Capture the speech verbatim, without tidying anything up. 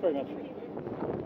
Thanks very much.